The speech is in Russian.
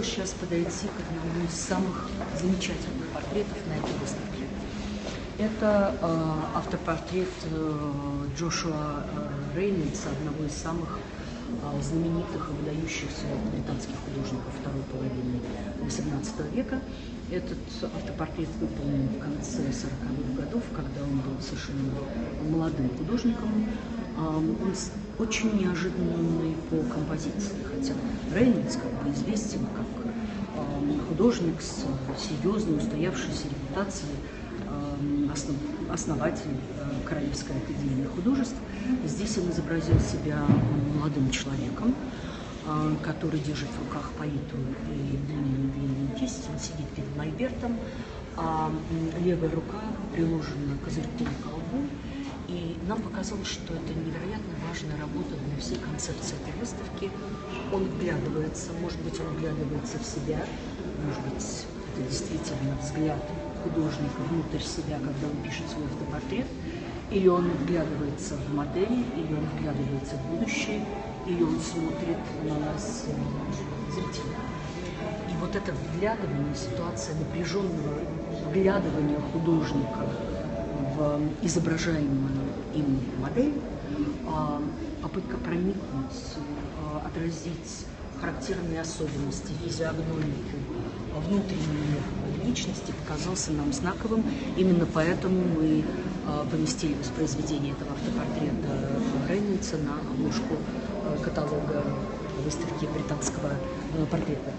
планирую сейчас подойти к одному из самых замечательных портретов на этой выставке. Это автопортрет Джошуа Рейнольдса, одного из самых знаменитых и выдающихся британских художников второй половины XVIII века. Этот автопортрет выполнен в конце 40-х годов, когда он был совершенно молодым художником. Он очень неожиданный по композиции, хотя Рейнольдс как бы известен как художник с серьезной устоявшейся репутацией, основатель Королевской академии художеств. Здесь он изобразил себя молодым человеком, который держит в руках палитру и длинную кисть. Он сидит перед мольбертом, а левая рука приложена к козырьку и колбу. И нам показалось, что это невероятно важная работа для всей концепции этой выставки. Он вглядывается, может быть, он вглядывается в себя, может быть, это действительно взгляд художника внутрь себя, когда он пишет свой автопортрет, или он вглядывается в модель, или он вглядывается в будущее, или он смотрит на нас, зрителя. И вот это вглядывание, ситуация напряженного вглядывания художника в изображаемую им модель, попытка проникнуть, отразить характерные особенности, физиогномику, внутренние личности показался нам знаковым. Именно поэтому мы поместили воспроизведение этого автопортрета Рейнольдса на обложку каталога выставки британского портрета.